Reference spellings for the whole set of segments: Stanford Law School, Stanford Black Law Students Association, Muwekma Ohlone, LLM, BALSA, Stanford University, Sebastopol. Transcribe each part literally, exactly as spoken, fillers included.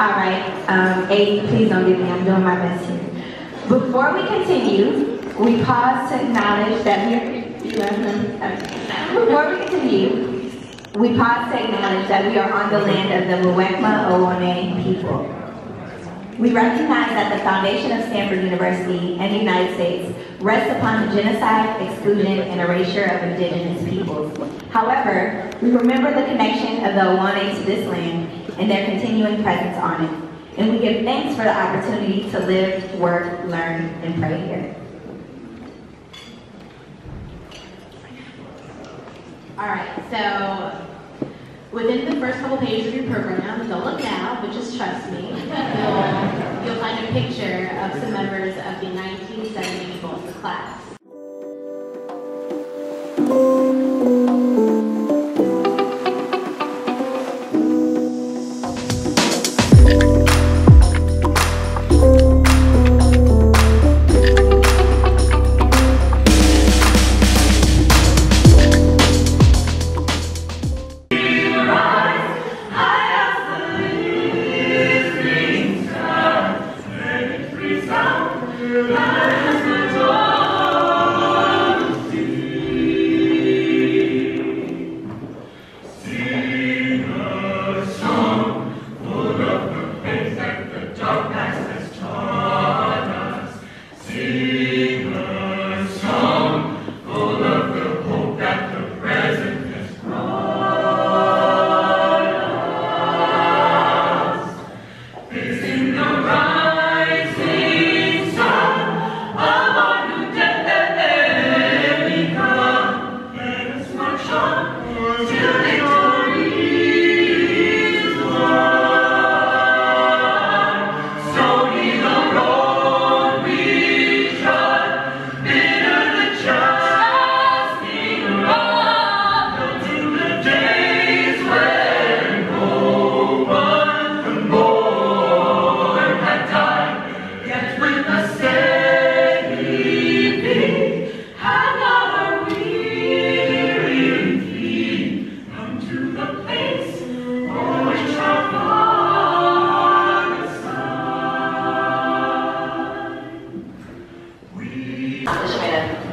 All right, um, A, please don't give me, I'm doing my best here. Before we continue, we pause to acknowledge that we are, before we continue, we pause to acknowledge that we are on the land of the Muwekma Ohlone people. We recognize that the foundation of Stanford University and the United States rests upon the genocide, exclusion, and erasure of indigenous peoples. However, we remember the connection of the Ohlone to this land and their continuing presence on it, and we give thanks for the opportunity to live, work, learn, and pray here. All right, so within the first couple pages of your program, don't look now, but just trust me, you'll, you'll find a picture of some members of the nineteen seventy BALSA class.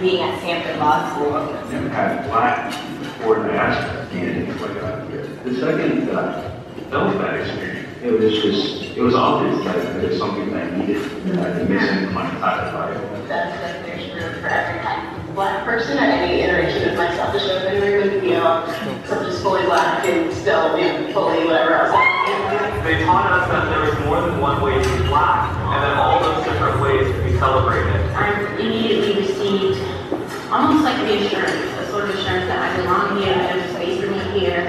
Being at Stanford Law School. Never had black or national candidates like that here. The second, uh, that was my experience. It was just, it was obvious that like, there was something that I needed that I was missing my entire life. That's like there's room for every type of black person or any iteration of myself to show that there would be such as fully black and still you know, fully whatever else. They taught us that there was more than one way to be black, and that all those different ways could be celebrated. I immediately received almost like reassurance, a sort of assurance that I belong here, there's a space for me here.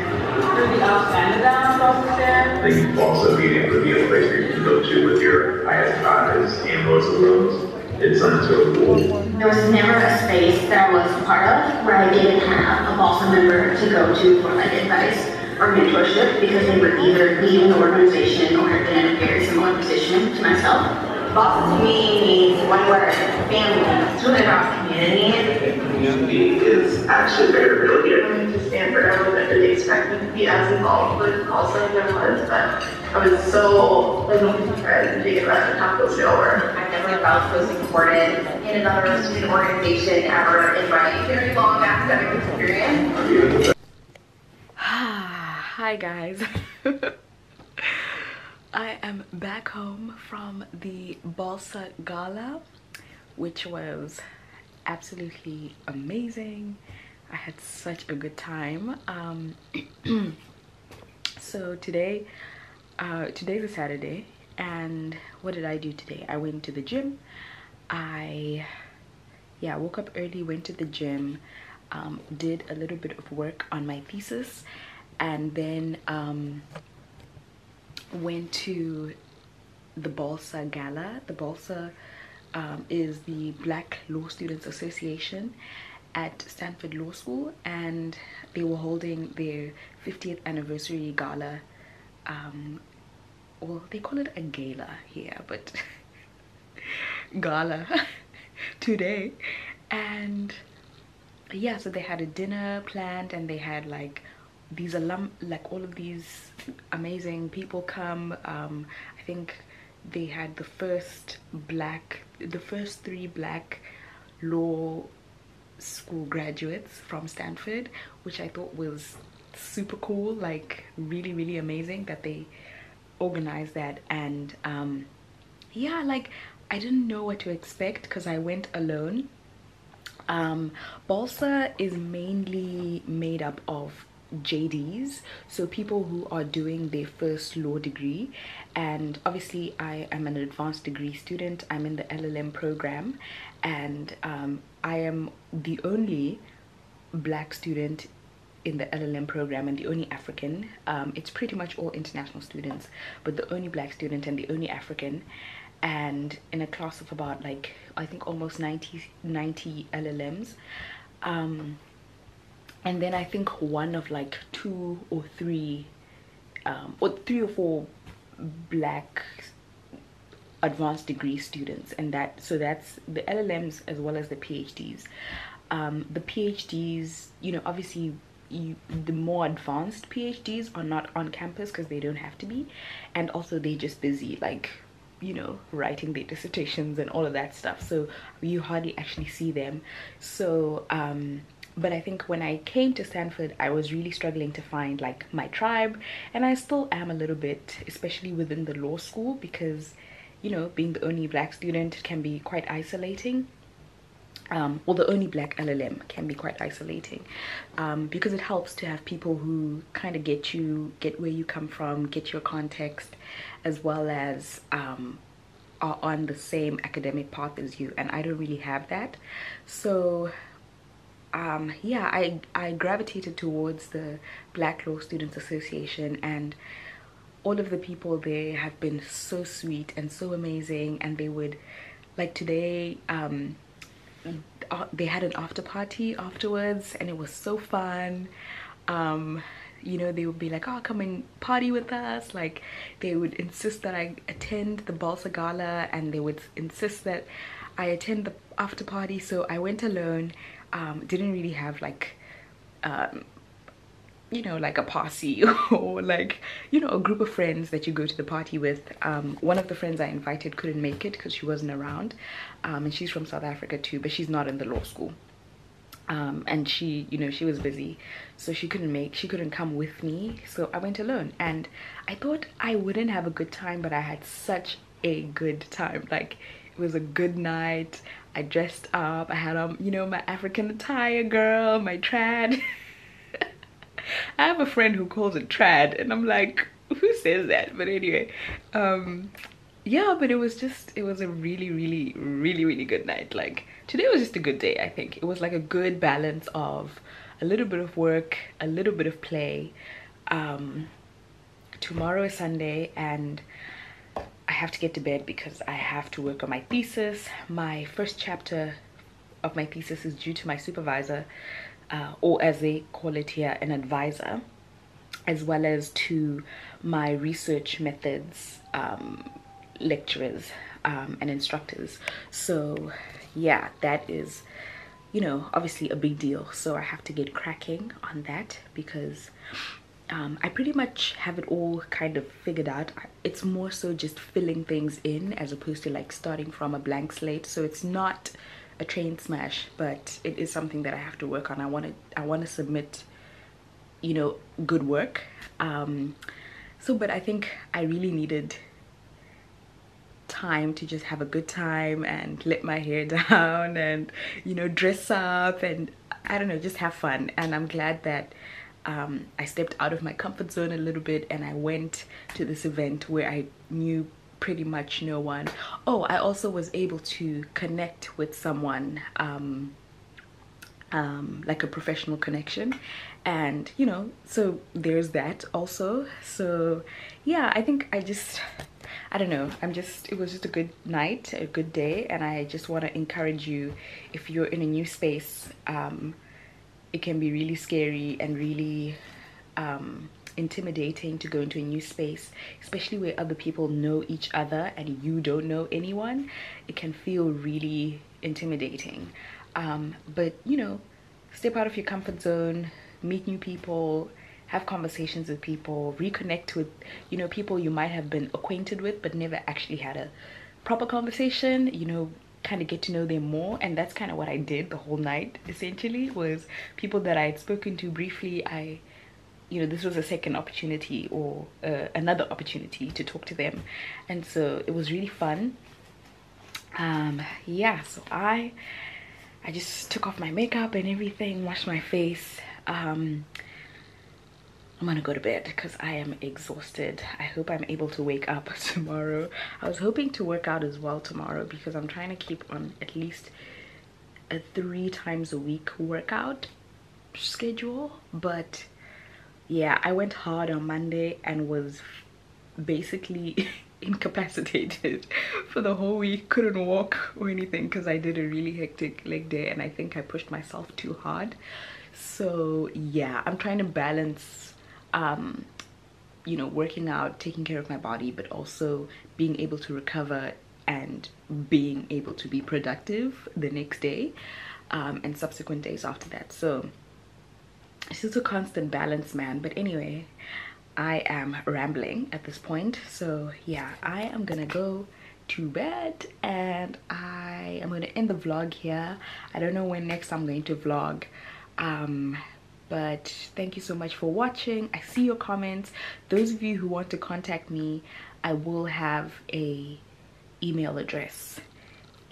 Through the outside of that process there. I think also being able to be a place where you can go to with your highest honors and most of those, it's something so cool. There was never a space that I was part of where I didn't have a BALSA member to go to for like advice or mentorship because they were either leading the organization or had been in a very similar position to myself. BALSA to me means one word, family. It's really about community. Community is actually very real here. Coming to Stanford, I don't know if they expect me to be as involved with BALSA as I was, but I was so surprised to get back to Taco Shell. I never felt so supported in another student organization ever in my very long academic experience. Hi, guys. I am back home from the BALSA Gala, which was absolutely amazing. I had such a good time. Um, so today, uh, today's a Saturday, and what did I do today? I went to the gym. I, yeah, woke up early, went to the gym, um, did a little bit of work on my thesis, and then um, went to the BALSA Gala. The BALSA um, is the Black Law Students Association at Stanford Law School, and they were holding their fiftieth anniversary gala. Um, well, they call it a gala here, but gala today. And yeah, so they had a dinner planned, and they had like these alum, like all of these amazing people come. Um, I think they had the first black, the first three black law school graduates from Stanford, which I thought was super cool, like really, really amazing that they organized that. And um, yeah, like I didn't know what to expect because I went alone. Um, BALSA is mainly made up of J Ds, so people who are doing their first law degree, and obviously I am an advanced degree student. I'm in the L L M program, and um, I am the only black student in the L L M program and the only African. Um, it's pretty much all international students, but the only black student and the only African, and in a class of about, like, I think almost ninety L L Ms. Um, and then I think one of like two or three um, or three or four black advanced degree students, and that, so that's the L L Ms as well as the PhDs. Um, the PhDs, you know, obviously you, the more advanced PhDs are not on campus because they don't have to be, and also they're just busy, like, you know, writing their dissertations and all of that stuff, so you hardly actually see them. So um but I think when I came to Stanford, I was really struggling to find like my tribe, and I still am a little bit, especially within the law school, because, you know, being the only black student can be quite isolating. Um, or the only black L L M can be quite isolating, um, because it helps to have people who kind of get you, get where you come from, get your context, as well as um, are on the same academic path as you, and I don't really have that. So um, yeah, I, I gravitated towards the Black Law Students Association, and all of the people there have been so sweet and so amazing, and they would, like today, um, Uh, they had an after party afterwards, and it was so fun. Um, you know, they would be like, oh, come and party with us. Like, they would insist that I attend the BALSA gala, and they would insist that I attend the after party. So I went alone, um, didn't really have like, um, you know, like a posse or like, you know, a group of friends that you go to the party with. Um, one of the friends I invited couldn't make it because she wasn't around, um, and she's from South Africa too, but she's not in the law school, um, and she, you know, she was busy, so she couldn't make, she couldn't come with me, so I went alone. And I thought I wouldn't have a good time, but I had such a good time. Like, it was a good night. I dressed up, I had, um, you know, my African attire, girl, my trad. I have a friend who calls it trad, and I'm like, who says that? But anyway, um, yeah, but it was just, it was a really, really, really, really good night. Like, today was just a good day, I think. It was like a good balance of a little bit of work, a little bit of play. Um, tomorrow is Sunday, and I have to get to bed because I have to work on my thesis. My first chapter of my thesis is due to my supervisor, Uh, or as they call it here, an advisor, as well as to my research methods um, lecturers um, and instructors. So yeah, that is, you know, obviously a big deal, so I have to get cracking on that because um, I pretty much have it all kind of figured out. It's more so just filling things in as opposed to like starting from a blank slate, so it's not a train smash, but it is something that I have to work on. I want to, I want to submit, you know, good work. Um, so, but I think I really needed time to just have a good time and let my hair down and, you know, dress up and, I don't know, just have fun. And I'm glad that um, I stepped out of my comfort zone a little bit, and I went to this event where I knew pretty much no one. Oh, I also was able to connect with someone, um, um, like a professional connection, and, you know, so there's that also. So yeah, I think I just, I don't know, I'm just, it was just a good night, a good day, and I just want to encourage you, if you're in a new space, um, it can be really scary and really, um, intimidating to go into a new space, especially where other people know each other and you don't know anyone. It can feel really intimidating, um, but, you know, step out of your comfort zone, meet new people, have conversations with people, reconnect with, you know, people you might have been acquainted with but never actually had a proper conversation, you know, kind of get to know them more. And that's kind of what I did the whole night, essentially, was people that I had spoken to briefly, I, you know, this was a second opportunity or uh, another opportunity to talk to them. And so it was really fun. Um, yeah, so I, I just took off my makeup and everything, washed my face. Um, I'm gonna go to bed because I am exhausted. I hope I'm able to wake up tomorrow. I was hoping to work out as well tomorrow because I'm trying to keep on at least a three times a week workout schedule. But yeah, I went hard on Monday and was basically incapacitated for the whole week. Couldn't walk or anything because I did a really hectic leg day and I think I pushed myself too hard. So yeah, I'm trying to balance um you know, working out, taking care of my body, but also being able to recover and being able to be productive the next day um and subsequent days after that. So it's just a constant balance, man. But anyway, I am rambling at this point. So yeah, I am gonna go to bed and I am gonna end the vlog here. I don't know when next I'm going to vlog, um but thank you so much for watching. I see your comments. Those of you who want to contact me, I will have a email address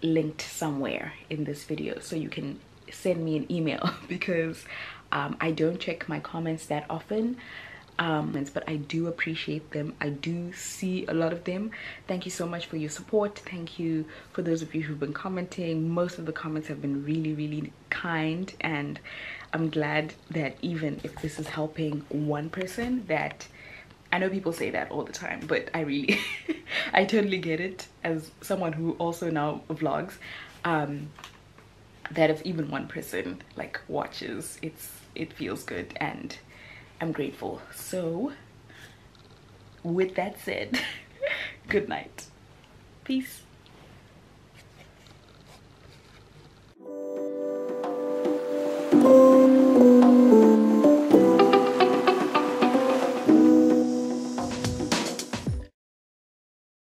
linked somewhere in this video, so you can send me an email because um, I don't check my comments that often, um but I do appreciate them. I do see a lot of them. Thank you so much for your support. Thank you for those of you who've been commenting. Most of the comments have been really, really kind, and I'm glad that even if this is helping one person, that I know people say that all the time, but I really I totally get it as someone who also now vlogs, um that if even one person like watches, it's it feels good and I'm grateful. So with that said, good night. Peace.